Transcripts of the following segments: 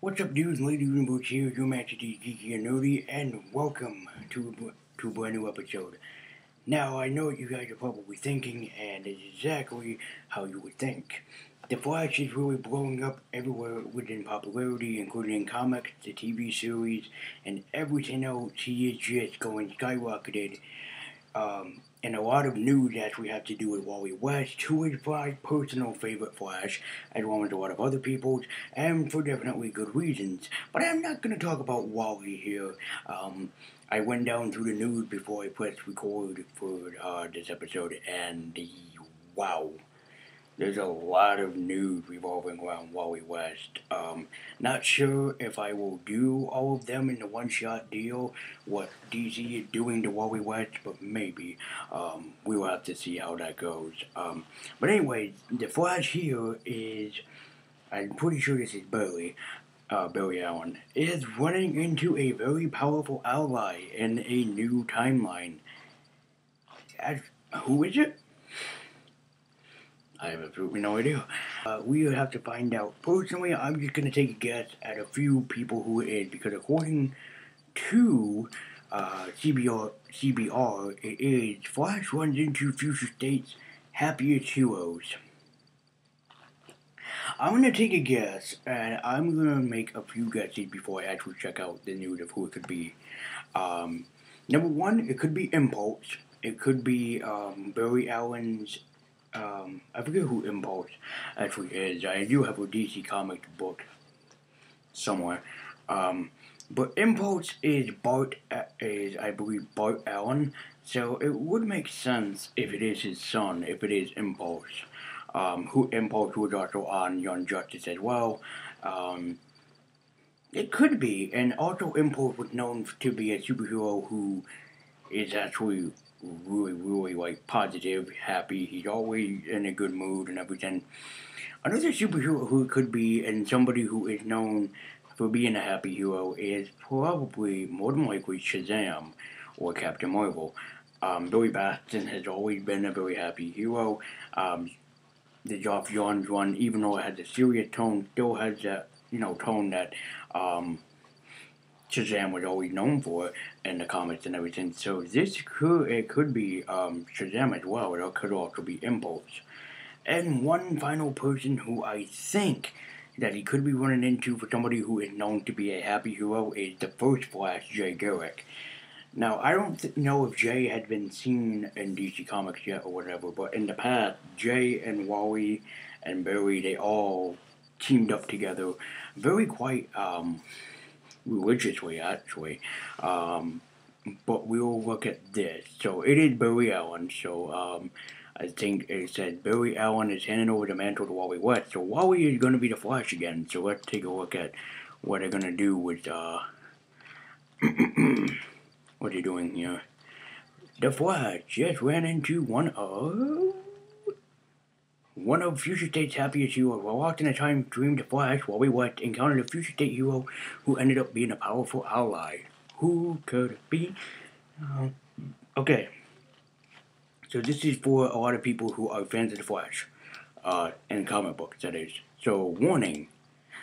What's up, dudes? Ladies and boots here, your master D, Geeky and Nerdy, and welcome to a brand new episode. Now, I know what you guys are probably thinking, and it's exactly how you would think. The Flash is really blowing up everywhere within popularity, including comics, the TV series, and everything else. He is just going skyrocketed. And a lot of news actually have to do with Wally West, who is my personal favorite Flash, as well as a lot of other people's, and for definitely good reasons. But I'm not going to talk about Wally here. I went down through the news before I pressed record for this episode, and wow, there's a lot of news revolving around Wally West. Not sure if I will do all of them in the one-shot deal, what DC is doing to Wally West, but maybe. We will have to see how that goes. But anyway, the Flash here is, I'm pretty sure this is Barry Allen, is running into a very powerful ally in a new timeline. Who is it? I have absolutely no idea. We would have to find out. Personally, I'm just going to take a guess at a few people who it is, because according to CBR, it is Flash runs into Future State's happiest heroes. I'm going to take a guess, and I'm going to make a few guesses before I actually check out the news of who it could be. Number one, it could be Impulse. It could be Barry Allen's... I forget who Impulse actually is. I do have a DC comic book somewhere. But Impulse is I believe Bart Allen, so it would make sense if it is his son, if it is Impulse. Who Impulse was also on Young Justice as well. It could be, and also Impulse was known to be a superhero who is actually really, like, positive, happy. He's always in a good mood and everything. Another superhero who could be, and somebody who is known for being a happy hero, is probably, more than likely, Shazam or Captain Marvel. Billy Batson has always been a very happy hero. The Geoff Johns run, even though it has a serious tone, still has that, you know, tone that, Shazam was always known for in the comics and everything, so it could be Shazam as well. It could also be Impulse. And one final person who I think that he could be running into for somebody who is known to be a happy hero is the first Flash, Jay Garrick. Now, I don't know if Jay had been seen in DC Comics yet or whatever, but in the past, Jay and Wally and Barry, they all teamed up together very quite, religiously, actually. But we'll look at this. So, it is Barry Allen. So, I think it said Barry Allen is handing over the mantle to Wally West. So, Wally is going to be the Flash again. So, let's take a look at what they're going to do with, what are you doing here? The Flash just ran into one of Future State's happiest heroes. While locked in a time dream to Flash, Wally West encountered a Future State hero who ended up being a powerful ally. Who could it be? Okay. So this is for a lot of people who are fans of the Flash. And comic books, that is. So, warning.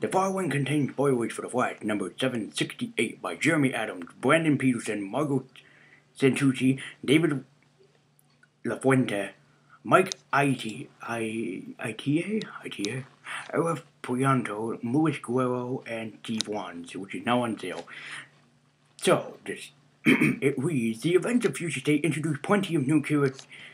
The following contains spoilers for the Flash, number 768, by Jeremy Adams, Brandon Peterson, Margot Santucci, David La Fuente, Mike ITA, L.F. Prianto, Luis Guerrero, and Steve Wands, which is now on sale. So, this, it reads, the events of Future State introduce plenty of new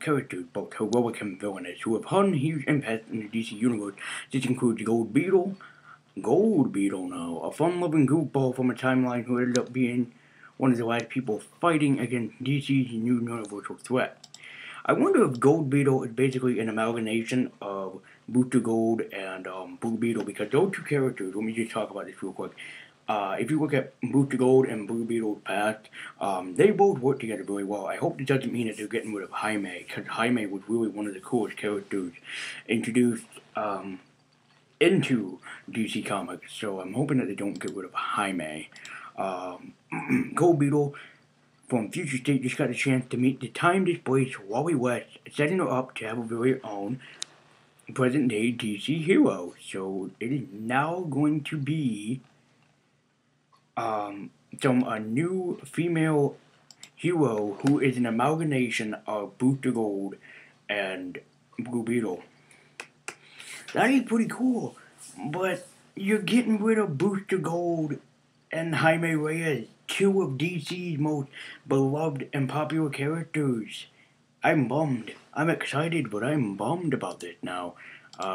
characters, both heroic and villainous, who have had a huge impact in the DC Universe. This includes Gold Beetle now, a fun-loving goofball from a timeline who ended up being one of the last people fighting against DC's new universal threat. I wonder if Gold Beetle is basically an amalgamation of Booster Gold and Blue Beetle, because those two characters, let me just talk about this real quick. If you look at Booster Gold and Blue Beetle's past, they both work together really well. I hope it doesn't mean that they're getting rid of Jaime, because Jaime was really one of the coolest characters introduced into DC Comics, so I'm hoping that they don't get rid of Jaime. Gold Beetle from Future State just got a chance to meet the time-displaced Wally West, setting her up to have her very own present-day DC hero. So, it is now going to be from a new female hero who is an amalgamation of Booster Gold and Blue Beetle. That is pretty cool, but you're getting rid of Booster Gold and Jaime Reyes, two of DC's most beloved and popular characters. I'm bummed. I'm excited, but I'm bummed about this now.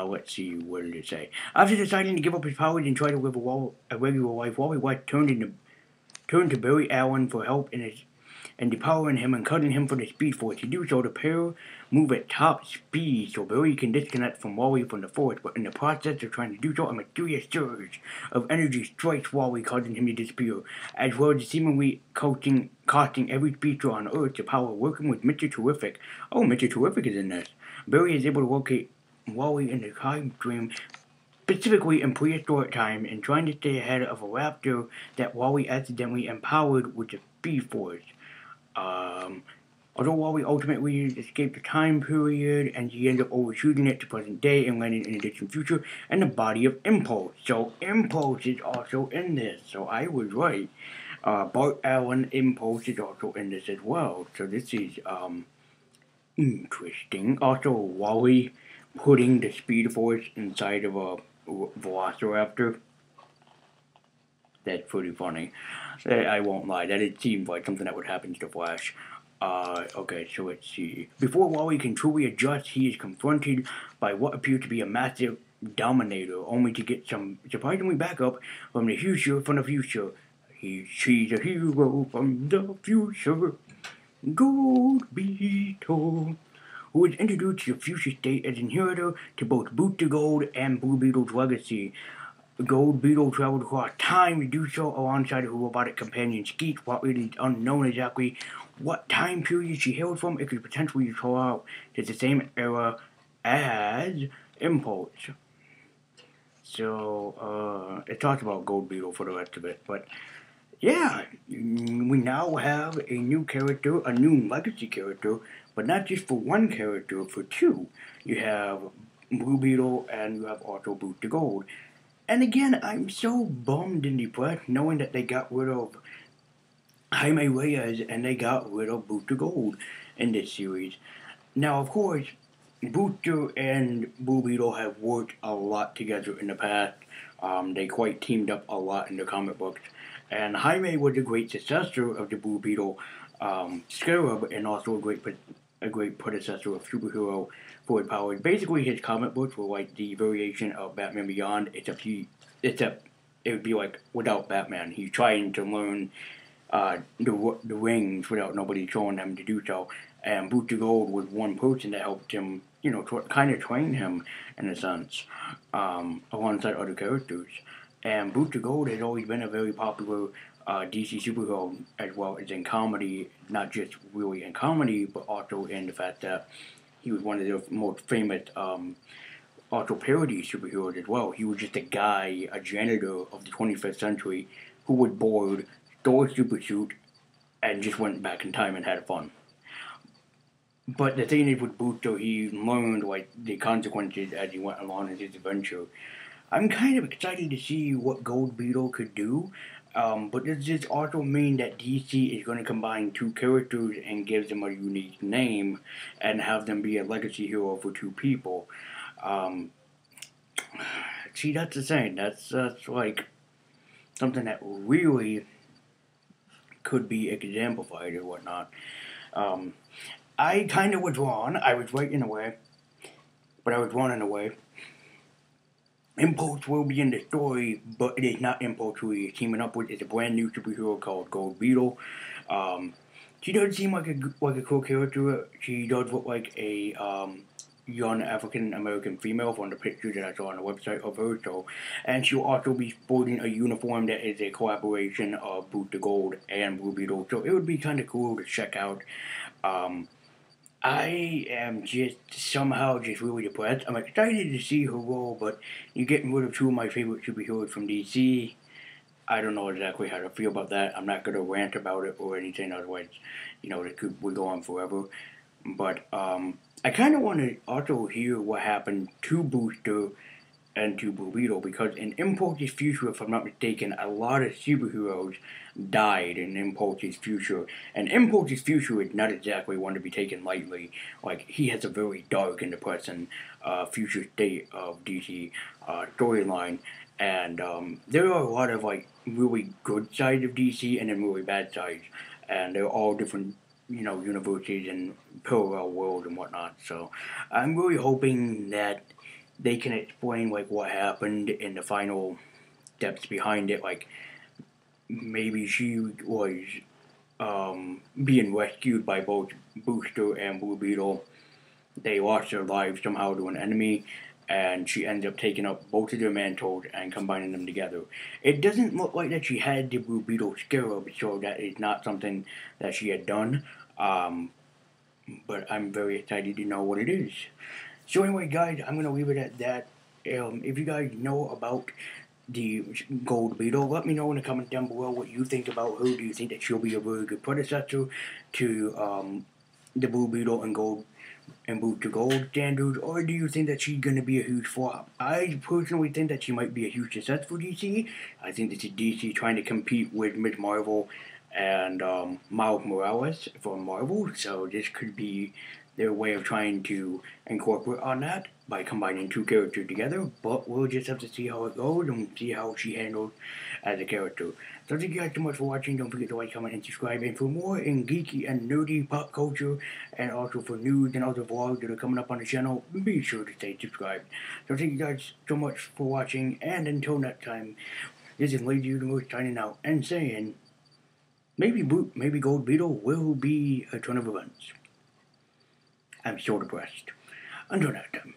Let's see, what did it say? After deciding to give up his powers and try to live a regular life, Wally West turned to Barry Allen for help in his and depowering him and cutting him for the Speed Force. To do so, the pair move at top speed so Barry can disconnect from Wally from the Force, but in the process of trying to do so, a mysterious surge of energy strikes Wally, causing him to disappear, as well as seemingly costing every creature on Earth the power. Working with Mr. Terrific. Oh, Mr. Terrific is in this. Barry is able to locate Wally in the time stream, specifically in prehistoric time, and trying to stay ahead of a raptor that Wally accidentally empowered with the Speed Force. Although Wally ultimately escaped the time period, and he ended up overshooting it to present day and landing in a distant future, and the body of Impulse. So Impulse is also in this, so I was right. Bart Allen, Impulse is also in this as well, so this is, interesting. Also, Wally putting the Speed Force inside of a Velociraptor. That's pretty funny. I won't lie, that it seems like something that would happen to the Flash. Okay, so let's see. Before Wally can truly adjust, he is confronted by what appears to be a massive Dominator, only to get some surprisingly backup from the future. She's a hero from the future, Gold Beetle, who is introduced to the Future State as inheritor to both Booster Gold and Blue Beetle's legacy. Gold Beetle traveled across time to do so alongside her robotic companion Skeet. While it is unknown exactly what time period she hailed from, it could potentially be thrown out to the same era as Impulse. So, it talks about Gold Beetle for the rest of it, but yeah, we now have a new character, a new legacy character, but not just for one character, for two. You have Blue Beetle and you have also Booster Gold. And again, I'm so bummed and depressed knowing that they got rid of Jaime Reyes and they got rid of Booster Gold in this series. Now, of course, Booster and Blue Beetle have worked a lot together in the past. They quite teamed up a lot in the comic books. And Jaime was a great successor of the Blue Beetle Scarab and also a great predecessor of superhero forward powers. Basically, his comic books were like the variation of Batman Beyond, except it would be like without Batman. He's trying to learn the rings without nobody showing him to do so. And Booster Gold was one person that helped him, you know, kind of train him in a sense, alongside other characters. And Booster Gold has always been a very popular DC superhero, as well as in comedy, not just really in comedy, but also in the fact that he was one of the most famous also parody superheroes as well. He was just a guy, a janitor of the 25th century, who was bored, stole a super suit, and just went back in time and had fun. But the thing is with Booster, he learned like the consequences as he went along in his adventure. I'm kind of excited to see what Gold Beetle could do. But does this also mean that DC is going to combine two characters and give them a unique name and have them be a legacy hero for two people? See, that's the thing. That's like something that really could be exemplified or whatnot. I kind of was wrong. I was right in a way, but I was wrong in a way. Impulse will be in the story, but it is not Impulse who he is teaming up with. It's a brand new superhero called Gold Beetle. She does seem like a cool character. She does look like a young African American female from the picture that I saw on the website of her. So, and she'll also be sporting a uniform that is a collaboration of Booster Gold and Blue Beetle. So it would be kind of cool to check out. I am just somehow just really depressed. I'm excited to see her role, but you're getting rid of two of my favorite superheroes from DC. I don't know exactly how to feel about that. I'm not going to rant about it or anything, otherwise, you know, it could go on forever. But I kind of want to also hear what happened to Booster and to Blue Beetle, because in Impulse's future, if I'm not mistaken, a lot of superheroes died in Impulse's future, and Impulse's future is not exactly one to be taken lightly. Like, he has a very dark and depressing future state of DC storyline, and there are a lot of, like, really good sides of DC and then really bad sides, and they're all different, you know, universes and parallel worlds and whatnot. So I'm really hoping that they can explain, like, what happened in the final steps behind it. Like, maybe she was being rescued by both Booster and Blue Beetle. They lost their lives somehow to an enemy, and she ended up taking up both of their mantles and combining them together. It doesn't look like that she had the Blue Beetle scarab, so that is not something that she had done. But I'm very excited to know what it is. So anyway, guys, I'm going to leave it at that. If you guys know about the Gold Beetle, let me know in the comments down below what you think about her. Do you think that she'll be a really good predecessor to the Blue Beetle and Gold and Booster Gold standards, or do you think that she's going to be a huge flop? I personally think that she might be a huge success for DC. I think this is DC trying to compete with Ms. Marvel and Miles Morales from Marvel, so this could be their way of trying to incorporate on that by combining two characters together, but we'll just have to see how it goes and see how she handles as a character. So thank you guys so much for watching. Don't forget to like, comment, and subscribe. And for more in geeky and nerdy pop culture, and also for news and other vlogs that are coming up on the channel, be sure to stay subscribed. So thank you guys so much for watching, and until next time, this is Lady Universe signing out and saying, maybe Gold Beetle will be a turn of events. I'm so depressed. Until next time.